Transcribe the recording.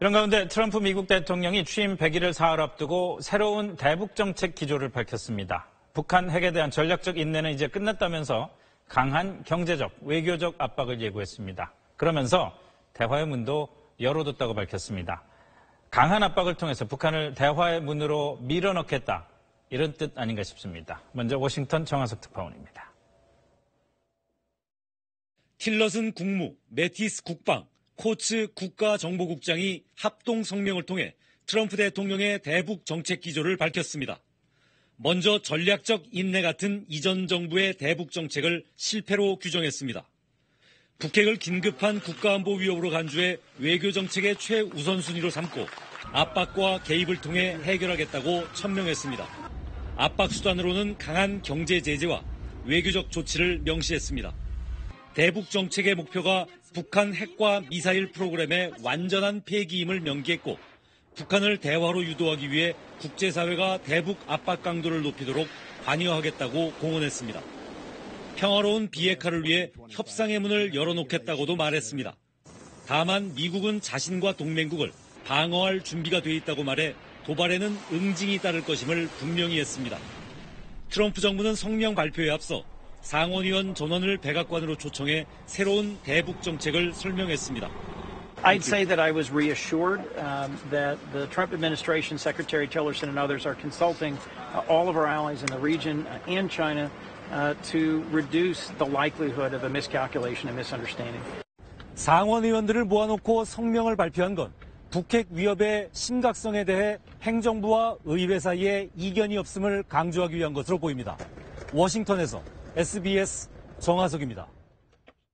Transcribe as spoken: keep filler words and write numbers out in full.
이런 가운데 트럼프 미국 대통령이 취임 백일을 사흘 앞두고 새로운 대북 정책 기조를 밝혔습니다. 북한 핵에 대한 전략적 인내는 이제 끝났다면서 강한 경제적, 외교적 압박을 예고했습니다. 그러면서 대화의 문도 열어뒀다고 밝혔습니다. 강한 압박을 통해서 북한을 대화의 문으로 밀어넣겠다, 이런 뜻 아닌가 싶습니다. 먼저 워싱턴 정하석 특파원입니다. 킬러슨 국무, 매티스 국방, 코츠 국가정보국장이 합동 성명을 통해 트럼프 대통령의 대북 정책 기조를 밝혔습니다. 먼저 전략적 인내 같은 이전 정부의 대북 정책을 실패로 규정했습니다. 북핵을 긴급한 국가안보 위협으로 간주해 외교정책의 최우선순위로 삼고 압박과 개입을 통해 해결하겠다고 천명했습니다. 압박수단으로는 강한 경제 제재와 외교적 조치를 명시했습니다. 대북 정책의 목표가 북한 핵과 미사일 프로그램의 완전한 폐기임을 명기했고 북한을 대화로 유도하기 위해 국제사회가 대북 압박 강도를 높이도록 관여하겠다고 공언했습니다. 평화로운 비핵화를 위해 협상의 문을 열어놓겠다고도 말했습니다. 다만 미국은 자신과 동맹국을 방어할 준비가 돼 있다고 말해 도발에는 응징이 따를 것임을 분명히 했습니다. 트럼프 정부는 성명 발표에 앞서 상원의원 전원을 백악관으로 초청해 새로운 대북 정책을 설명했습니다. I'd say that I was reassured um, that the Trump administration, Secretary Tillerson and others are consulting uh, all of our allies in the region uh, and China uh, to reduce the likelihood of a miscalculation and misunderstanding. 상원의원들을 모아놓고 성명을 발표한 건 북핵 위협의 심각성에 대해 행정부와 의회 사이에 이견이 없음을 강조하기 위한 것으로 보입니다. 워싱턴에서 에스비에스 정하석입니다.